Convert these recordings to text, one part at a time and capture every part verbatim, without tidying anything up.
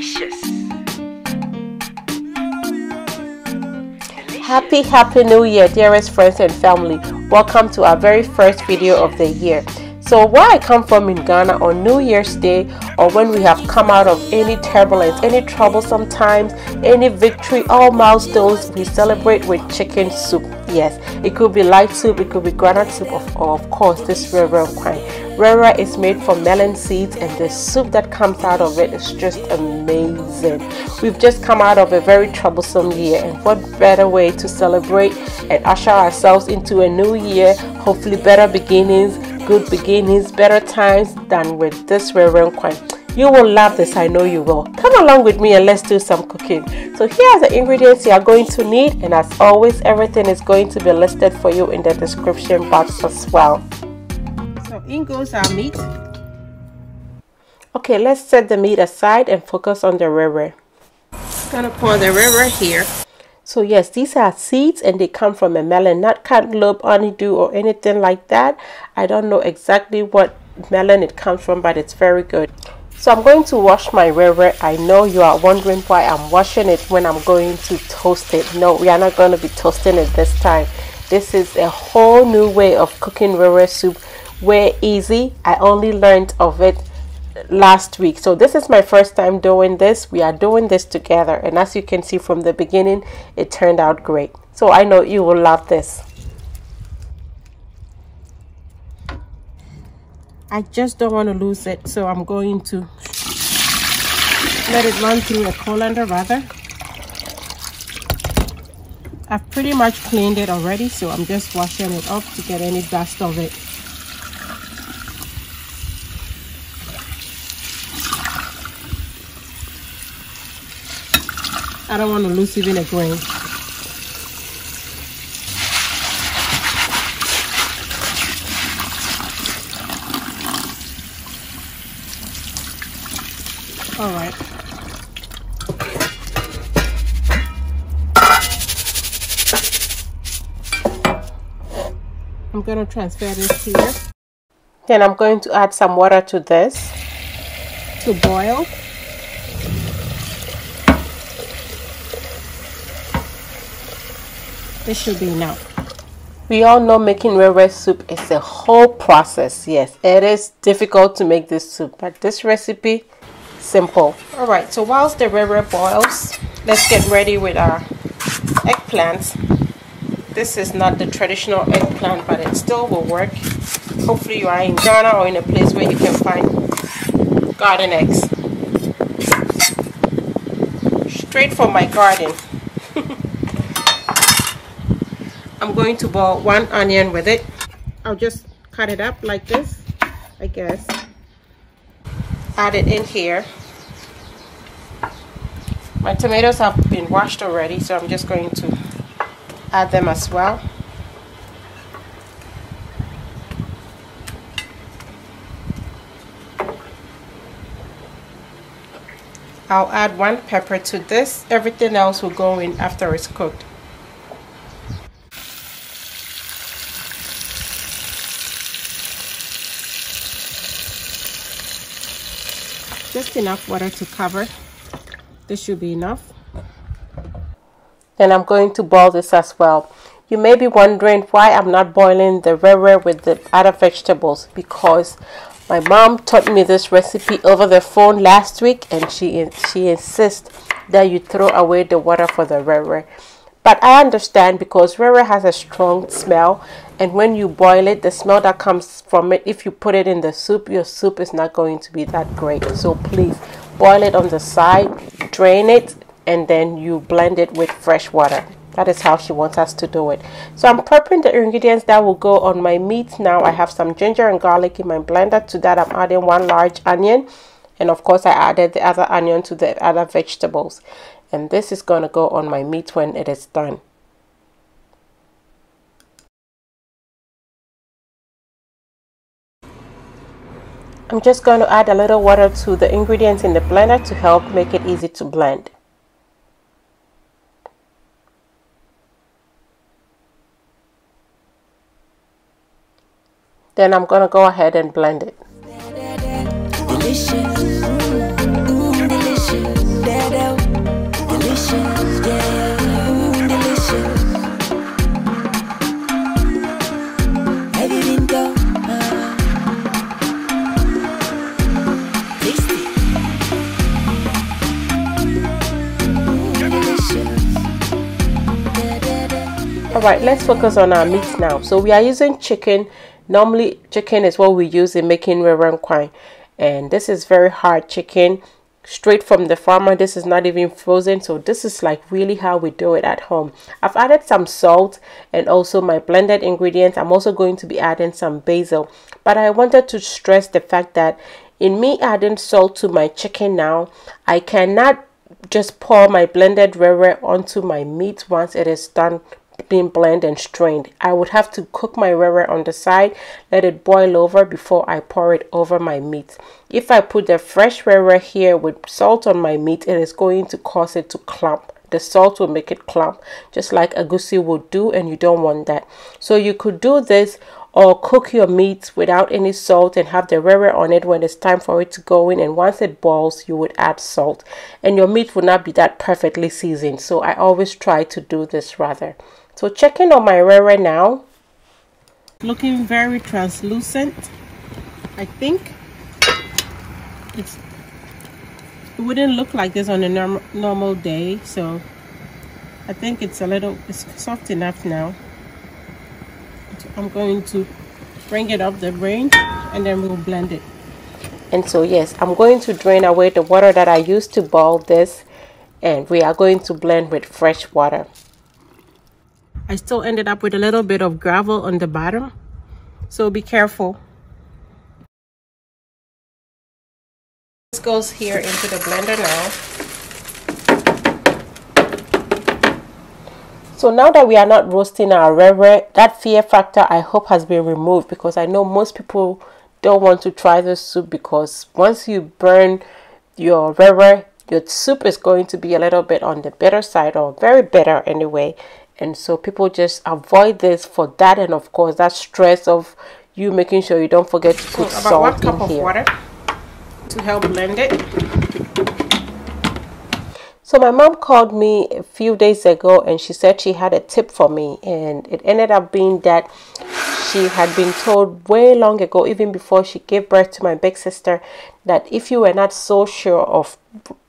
delicious. delicious. Happy, happy new year, dearest friends and family. Welcome to our very first video of the year. So where I come from in Ghana, on New Year's Day, or when we have come out of any turbulence, any troublesome times, any victory, all milestones, we celebrate with chicken soup. Yes, it could be light soup, it could be granite soup, of, of course, this Wrɛwrɛ Nkwan. Wrɛwrɛ is made from melon seeds, and the soup that comes out of it is just amazing. We've just come out of a very troublesome year, and what better way to celebrate and usher ourselves into a new year, hopefully better beginnings, good beginnings, better times than with this Wrɛwrɛ Nkwan. You will love this, I know you will. Come along with me and let's do some cooking. So here are the ingredients you are going to need, and as always, everything is going to be listed for you in the description box as well. So in goes our meat. Okay, let's set the meat aside and focus on the wrɛwrɛ. I'm gonna pour the wrɛwrɛ here. So yes, these are seeds and they come from a melon, not cantaloupe, honeydew or anything like that. I don't know exactly what melon it comes from, but it's very good. So I'm going to wash my wrɛwrɛ. I know you are wondering why I'm washing it when I'm going to toast it. No, we are not going to be toasting it this time. This is a whole new way of cooking wrɛwrɛ soup. Way easy. I only learned of it last week, so this is my first time doing this. We are doing this together, and as you can see from the beginning, it turned out great. So I know you will love this. I just don't want to lose it, so I'm going to let it run through a colander. Rather, I've pretty much cleaned it already, so I'm just washing it off to get any dust of it. I don't want to lose even a grain. All right. I'm going to transfer this here. Then I'm going to add some water to this to boil. This should be enough. We all know making wrɛwrɛ soup is a whole process. Yes, it is difficult to make this soup, but this recipe, simple. All right, so whilst the wrɛwrɛ boils, let's get ready with our eggplant. This is not the traditional eggplant, but it still will work. Hopefully you are in Ghana or in a place where you can find garden eggs. Straight from my garden. I'm going to boil one onion with it. I'll just cut it up like this, I guess. Add it in here. My tomatoes have been washed already, so I'm just going to add them as well. I'll add one pepper to this. Everything else will go in after it's cooked. Just enough water to cover. This should be enough. Then I'm going to boil this as well. You may be wondering why I'm not boiling the wrɛwrɛ with the other vegetables, because my mom taught me this recipe over the phone last week, and she she insists that you throw away the water for the wrɛwrɛ. But I understand, because wrɛwrɛ has a strong smell, and when you boil it, the smell that comes from it, if you put it in the soup, your soup is not going to be that great. So please boil it on the side, drain it, and then you blend it with fresh water. That is how she wants us to do it. So I'm prepping the ingredients that will go on my meat now. I have some ginger and garlic in my blender. To that, I'm adding one large onion, and of course I added the other onion to the other vegetables. And this is going to go on my meat when it is done. I'm just going to add a little water to the ingredients in the blender to help make it easy to blend. Then I'm going to go ahead and blend it. Delicious. Ooh, delicious. All right, let's focus on our meat now. So we are using chicken. Normally chicken is what we use in making wrɛwrɛ nkwan, and this is very hard chicken, straight from the farmer. This is not even frozen, so this is like really how we do it at home. I've added some salt and also my blended ingredients. I'm also going to be adding some basil, but I wanted to stress the fact that in me adding salt to my chicken now, I cannot just pour my blended wrɛwrɛ onto my meat once it is done being blended and strained. I would have to cook my wrɛwrɛ on the side, let it boil over before I pour it over my meat. If I put the fresh wrɛwrɛ here with salt on my meat, it is going to cause it to clump. The salt will make it clump, just like agushi would do, and you don't want that. So you could do this or cook your meat without any salt and have the wrɛwrɛ on it when it's time for it to go in, and once it boils you would add salt and your meat would not be that perfectly seasoned. So I always try to do this rather. So checking on my wrɛwrɛ now, looking very translucent. I think it's, it wouldn't look like this on a norm, normal day, so I think it's a little, it's soft enough now. I'm going to bring it up the range and then we'll blend it. And so yes, I'm going to drain away the water that I used to boil this, and we are going to blend with fresh water. I still ended up with a little bit of gravel on the bottom, so be careful. This goes here into the blender now. So now that we are not roasting our wrɛwrɛ, that fear factor I hope has been removed, because I know most people don't want to try this soup, because once you burn your wrɛwrɛ, your soup is going to be a little bit on the bitter side, or very bitter anyway. And so people just avoid this for that, and of course that stress of you making sure you don't forget to put so salt in here. About one cup of water to help blend it. So my mom called me a few days ago and she said she had a tip for me, and it ended up being that she had been told way long ago, even before she gave birth to my big sister, that if you were not so sure of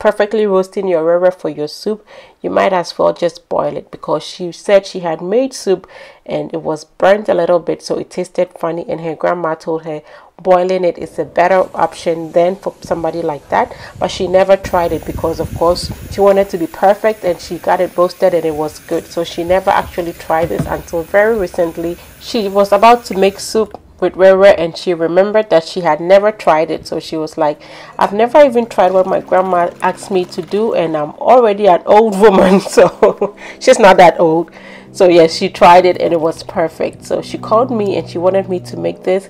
perfectly roasting your wrɛwrɛ for your soup, you might as well just boil it, because she said she had made soup and it was burnt a little bit, so it tasted funny, and her grandma told her boiling it is a better option than for somebody like that. But she never tried it, because of course she wanted to be perfect, and she got it roasted and it was good, so she never actually tried this until very recently. She was about to make soup with wrɛwrɛ and she remembered that she had never tried it, so she was like, I've never even tried what my grandma asked me to do, and I'm already an old woman, so she's not that old. So yes, she tried it and it was perfect. So she called me and she wanted me to make this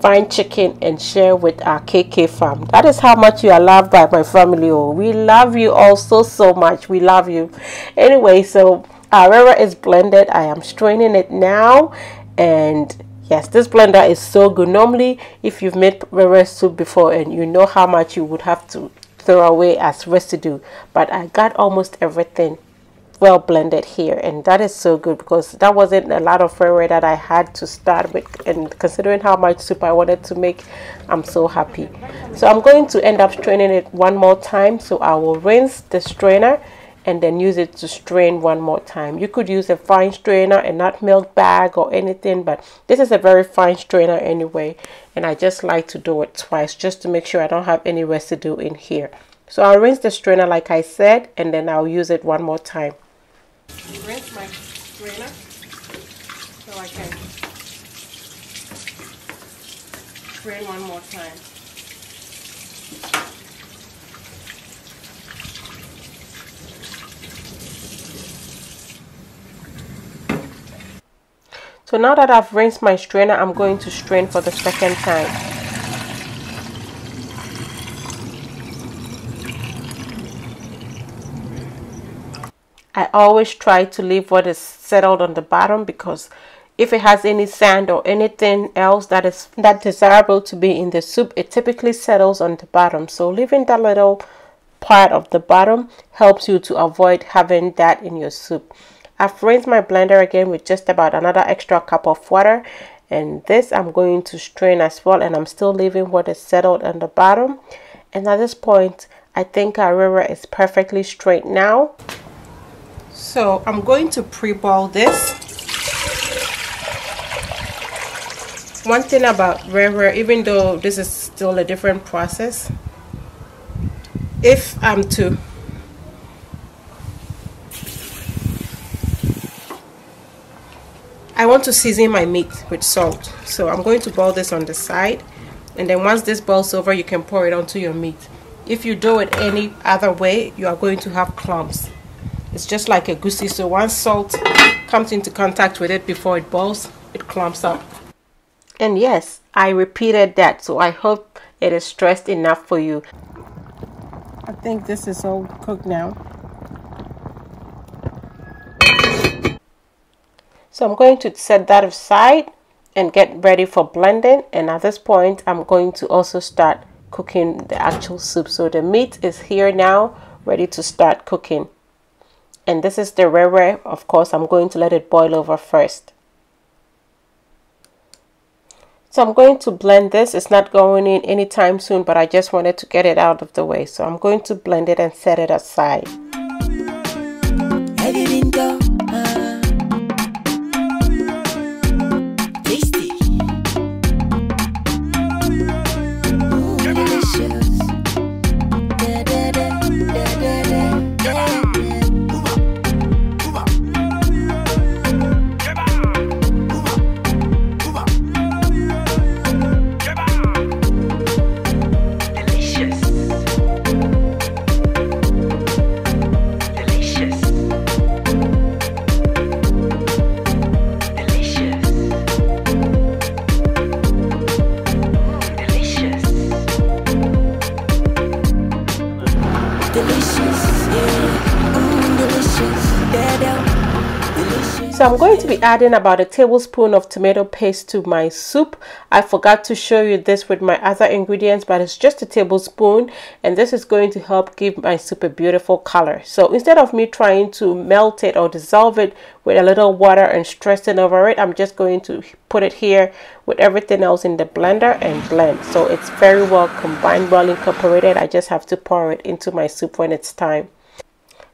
fine chicken and share with our K K fam. That is how much you are loved by my family. Oh, we love you all so so much, we love you. Anyway, so our wrɛwrɛ is blended. I am straining it now, and yes, this blender is so good. Normally if you've made wrɛwrɛ soup before, and you know how much you would have to throw away as residue, but I got almost everything well blended here, and that is so good, because that wasn't a lot of wrɛwrɛ that I had to start with, and considering how much soup I wanted to make, I'm so happy. So I'm going to end up straining it one more time, so I will rinse the strainer and then use it to strain one more time. You could use a fine strainer and not milk bag or anything, but this is a very fine strainer anyway, and I just like to do it twice just to make sure I don't have any residue in here. So I'll rinse the strainer like I said, and then I'll use it one more time. Rinse my strainer so I can strain one more time. So now that I've rinsed my strainer, I'm going to strain for the second time. I always try to leave what is settled on the bottom, because if it has any sand or anything else that is not desirable to be in the soup, it typically settles on the bottom. So leaving that little part of the bottom helps you to avoid having that in your soup. I've rinsed my blender again with just about another extra cup of water, and this I'm going to strain as well, and I'm still leaving what is settled on the bottom. And at this point I think our wrɛwrɛ is perfectly straight now. So I'm going to pre-boil this One thing about wrɛwrɛ, even though this is still a different process, if I'm to I want to season my meat with salt, so I'm going to boil this on the side, and then once this boils over, you can pour it onto your meat. If you do it any other way, you are going to have clumps. It's just like a agushi, so once salt comes into contact with it before it boils, it clumps up. And yes, I repeated that, so I hope it is stressed enough for you. I think this is all cooked now. So I'm going to set that aside and get ready for blending, and at this point I'm going to also start cooking the actual soup. So the meat is here now, ready to start cooking. And this is the wrɛwrɛ. Of course, I'm going to let it boil over first. So I'm going to blend this. It's not going in anytime soon, but I just wanted to get it out of the way. So I'm going to blend it and set it aside. So I'm going to be adding about a tablespoon of tomato paste to my soup. I forgot to show you this with my other ingredients, but it's just a tablespoon, and this is going to help give my soup a beautiful color. So instead of me trying to melt it or dissolve it with a little water and stressing over it, I'm just going to put it here with everything else in the blender and blend. So it's very well combined, well incorporated. I just have to pour it into my soup when it's time.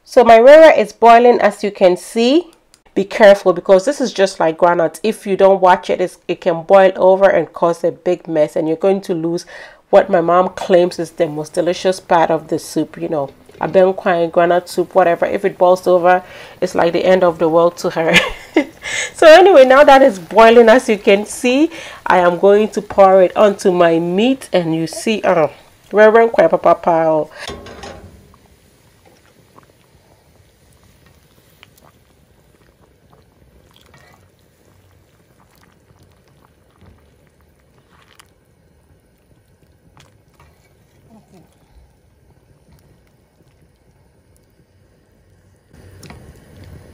So my wrɛwrɛ is boiling, as you can see. Be careful, because this is just like groundnut. If you don't watch it, it's, it can boil over and cause a big mess, and you're going to lose what my mom claims is the most delicious part of the soup. You know, a benkwae, groundnut soup, whatever. If it boils over, it's like the end of the world to her. So anyway, now that it's boiling, as you can see, I am going to pour it onto my meat, and you see, uh, wrɛwrɛ nkwan papapao.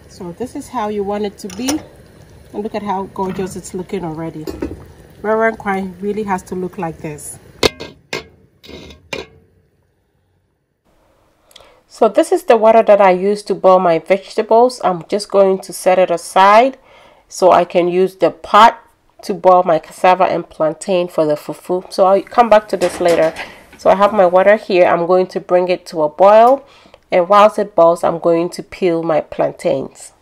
So this is how you want it to be, and look at how gorgeous it's looking already. Wrɛwrɛ nkwan really has to look like this. So this is the water that I use to boil my vegetables. I'm just going to set it aside so I can use the pot to boil my cassava and plantain for the fufu. So I'll come back to this later. So I have my water here. I'm going to bring it to a boil. And whilst it boils, I'm going to peel my plantains.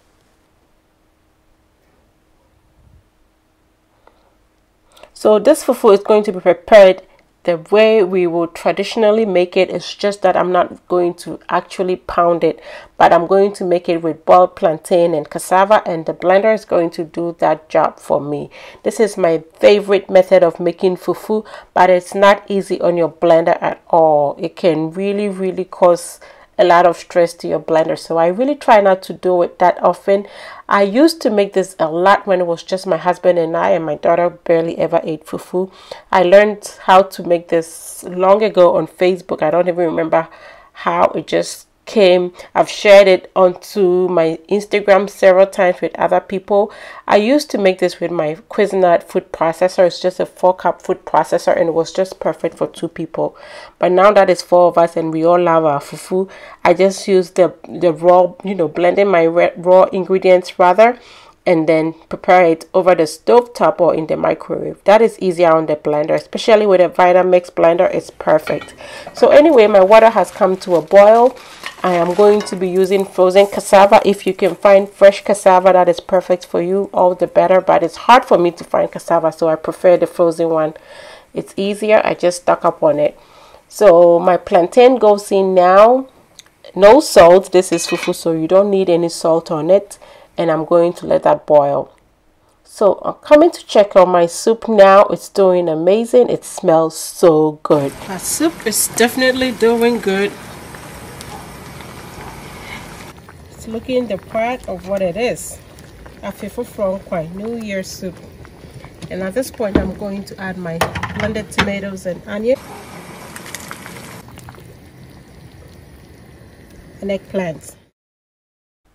So this fufu is going to be prepared the way we would traditionally make it. It's just that I'm not going to actually pound it, but I'm going to make it with boiled plantain and cassava, and the blender is going to do that job for me. This is my favorite method of making fufu, but it's not easy on your blender at all. It can really, really cause a lot of stress to your blender, so I really try not to do it that often. I used to make this a lot when it was just my husband and I, and my daughter barely ever ate fufu. I learned how to make this long ago on Facebook. I don't even remember how it just came. I've shared it onto my Instagram several times with other people. I used to make this with my Cuisinart food processor. It's just a four cup food processor, and it was just perfect for two people. But now that it's four of us and we all love our fufu, I just use the the raw, you know, blending my raw ingredients rather, and then prepare it over the stove top or in the microwave. That is easier on the blender, especially with a Vitamix blender. It's perfect. So anyway, my water has come to a boil. I am going to be using frozen cassava. If you can find fresh cassava, that is perfect for you, all the better. But it's hard for me to find cassava, so I prefer the frozen one. It's easier. I just stock up on it. So my plantain goes in now. No salt. This is fufu, so you don't need any salt on it. And I'm going to let that boil. So I'm coming to check on my soup now. It's doing amazing. It smells so good. My soup is definitely doing good. It's looking the part of what it is. Ayafi from Benkwae New Year soup. And at this point, I'm going to add my blended tomatoes and onion. And eggplant.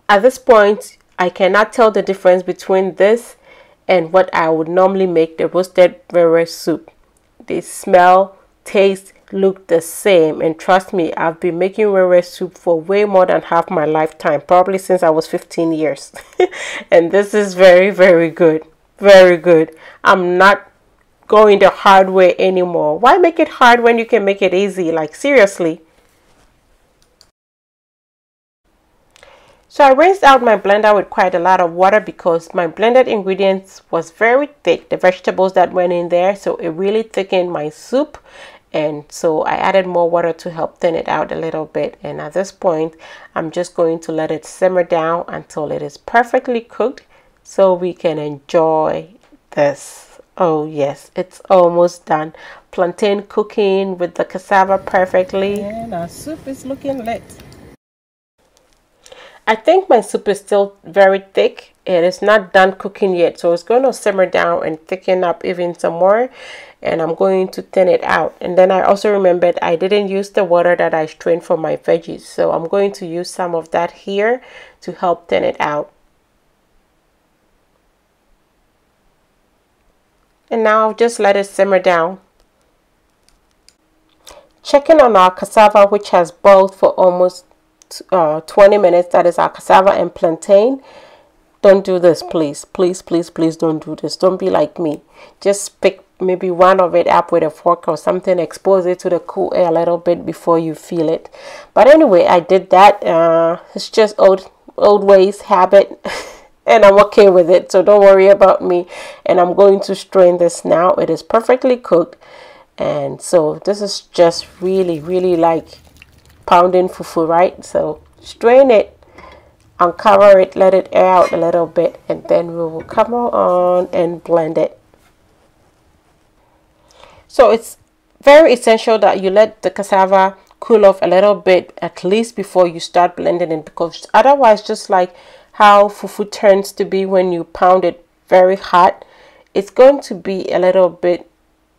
At this point, I cannot tell the difference between this and what I would normally make, the roasted wrɛwrɛ soup. They smell, taste, look the same, and trust me, I've been making wrɛwrɛ soup for way more than half my lifetime, probably since I was fifteen years. And this is very, very good. Very good. I'm not going the hard way anymore. Why make it hard when you can make it easy? Like, seriously. So I rinsed out my blender with quite a lot of water because my blended ingredients was very thick, the vegetables that went in there, so it really thickened my soup. And so I added more water to help thin it out a little bit. And at this point, I'm just going to let it simmer down until it is perfectly cooked so we can enjoy this. Oh yes, it's almost done. Plantain cooking with the cassava perfectly. And our soup is looking lit. I think my soup is still very thick and it's not done cooking yet, so it's going to simmer down and thicken up even some more, and I'm going to thin it out. And then I also remembered I didn't use the water that I strained for my veggies, so I'm going to use some of that here to help thin it out. And now I'll just let it simmer down. Checking on our cassava, which has boiled for almost Uh, twenty minutes. That is our cassava and plantain. Don't do this, please, please, please, please don't do this. Don't be like me. Just pick maybe one of it up with a fork or something, expose it to the cool air a little bit before you feel it. But anyway, I did that. Uh, it's just old old ways, habit, and I'm okay with it, so don't worry about me. And I'm going to strain this now. It is perfectly cooked, and so this is just really, really like pounding fufu, right? So strain it, uncover it, let it air out a little bit, and then we will come on and blend it. So it's very essential that you let the cassava cool off a little bit at least before you start blending it, because otherwise, just like how fufu turns to be when you pound it very hot, it's going to be a little bit,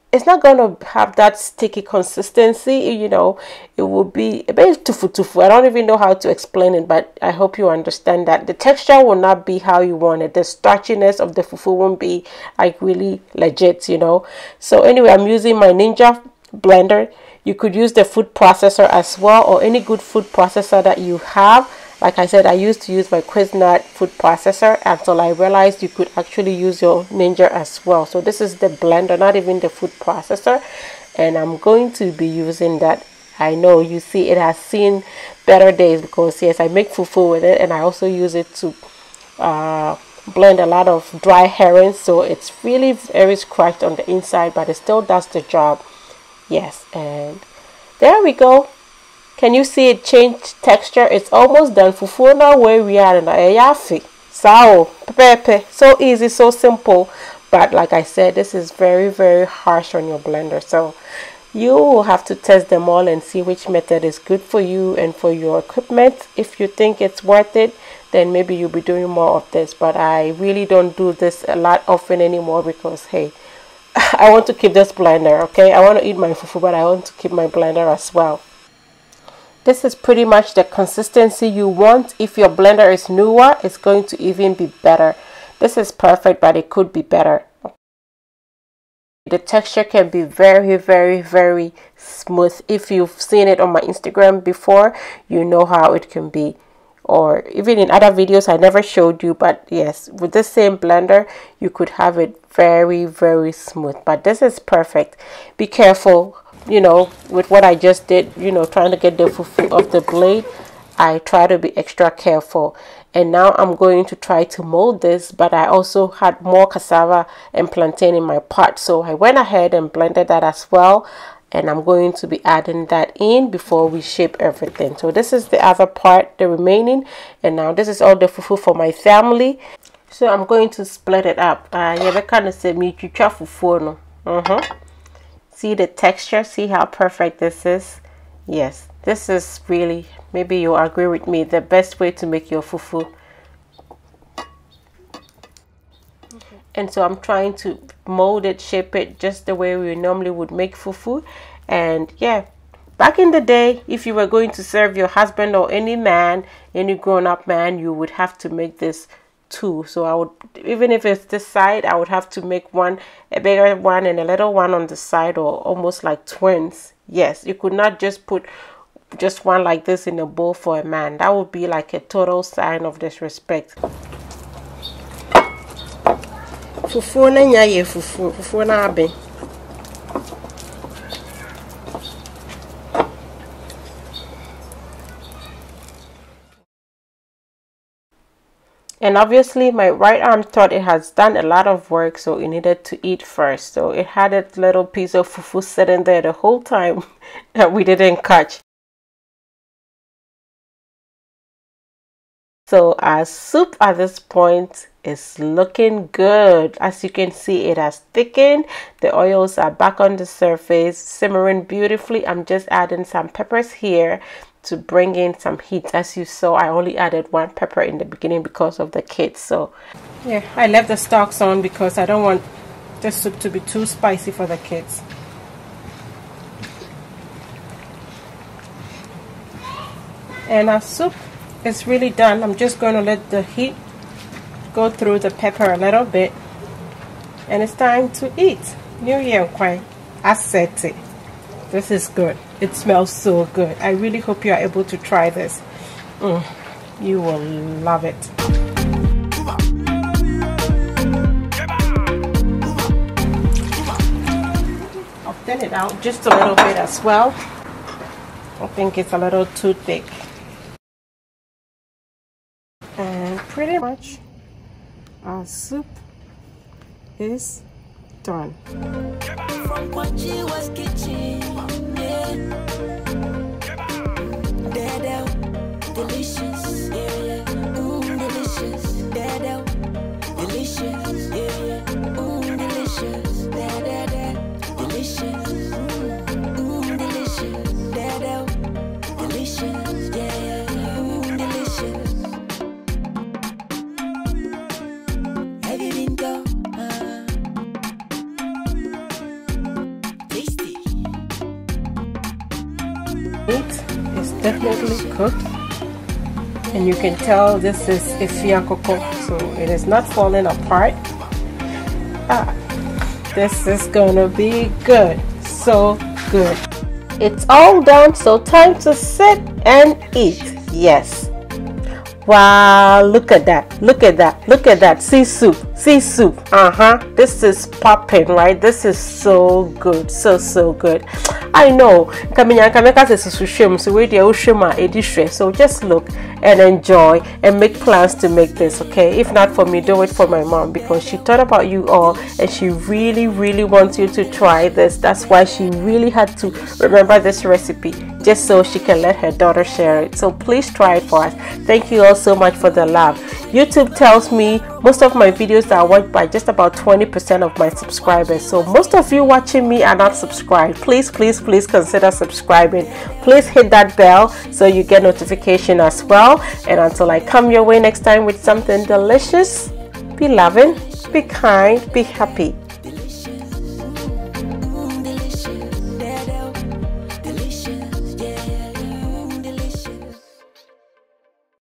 it's not going to have that sticky consistency, you know. It will be a bit tufu tufu. I don't even know how to explain it, but I hope you understand that the texture will not be how you want it. The starchiness of the fufu won't be like really legit, you know. So anyway, I'm using my Ninja blender. You could use the food processor as well, or any good food processor that you have. Like I said, I used to use my Cuisinart food processor until I realized you could actually use your Ninja as well. So this is the blender, not even the food processor. And I'm going to be using that. I know, you see, it has seen better days because, yes, I make fufu with it. And I also use it to uh, blend a lot of dry herrings. So it's really very scratched on the inside, but it still does the job. Yes, and there we go. Can you see it change texture? It's almost done. Fufu na where we are in Ayafi. Sao, pepe, so easy, so simple. But like I said, this is very, very harsh on your blender. So you will have to test them all and see which method is good for you and for your equipment. If you think it's worth it, then maybe you'll be doing more of this. But I really don't do this a lot often anymore because, hey, I want to keep this blender, okay? I want to eat my fufu, but I want to keep my blender as well. This is pretty much the consistency you want. If your blender is newer, it's going to even be better. This is perfect, but it could be better. The texture can be very, very, very smooth. If you've seen it on my Instagram before, you know how it can be. or even in other videos I never showed you, but yes, with the same blender you could have it very very smooth, but this is perfect. Be careful, you know, with what I just did, you know, trying to get the fufu off the blade. I try to be extra careful. And now I'm going to try to mold this, but I also had more cassava and plantain in my pot, so I went ahead and blended that as well, and I'm going to be adding that in before we shape everything. So this is the other part, the remaining, and now this is all the fufu for my family. So I'm going to split it up. Uh, mm-hmm. See the texture, see how perfect this is. Yes, this is really, maybe you'll agree with me, the best way to make your fufu. Okay. And so I'm trying to mold it, shape it just the way we normally would make fufu. And yeah, back in the day, if you were going to serve your husband or any man, any grown-up man, you would have to make this two. So I would, even if it's this side, I would have to make one, a bigger one and a little one on the side, or almost like twins. Yes, you could not just put just one like this in a bowl for a man. That would be like a total sign of disrespect. Fufu na nyaye fufu, fufu na abe. And obviously my right arm thought it has done a lot of work, so it needed to eat first. So it had a little piece of fufu sitting there the whole time that we didn't catch. So our soup at this point is looking good. As you can see, it has thickened. The oils are back on the surface, simmering beautifully. I'm just adding some peppers here to bring in some heat. As you saw, I only added one pepper in the beginning because of the kids. So yeah, I left the stalks on because I don't want the soup to be too spicy for the kids. And our soup is really done. I'm just going to let the heat go through the pepper a little bit, and it's time to eat. Wrɛwrɛ Nkwan, I said it. This is good. It smells so good. I really hope you are able to try this. Mm, you will love it. I'll thin it out just a little bit as well. I think it's a little too thick. And pretty much our soup is done. From what she was kitchen, delicious, delicious, delicious, delicious, delicious, delicious, delicious. Definitely cooked, and you can tell this is ishiakoko, so it is not falling apart. Ah, this is gonna be good, so good. It's all done, so time to sit and eat. Yes, wow, look at that, look at that, look at that. See soup, see soup. Uh-huh, this is popping, right? This is so good, so so good. I know, so just look and enjoy and make plans to make this, okay? If not for me, do it for my mom, because she thought about you all and she really, really wants you to try this. That's why she really had to remember this recipe, just so she can let her daughter share it. So please try it for us. Thank you all so much for the love. YouTube tells me most of my videos are watched by just about twenty percent of my subscribers. So most of you watching me are not subscribed. Please, please, please consider subscribing. Please hit that bell so you get notification as well. And until I come your way next time with something delicious, be loving, be kind, be happy.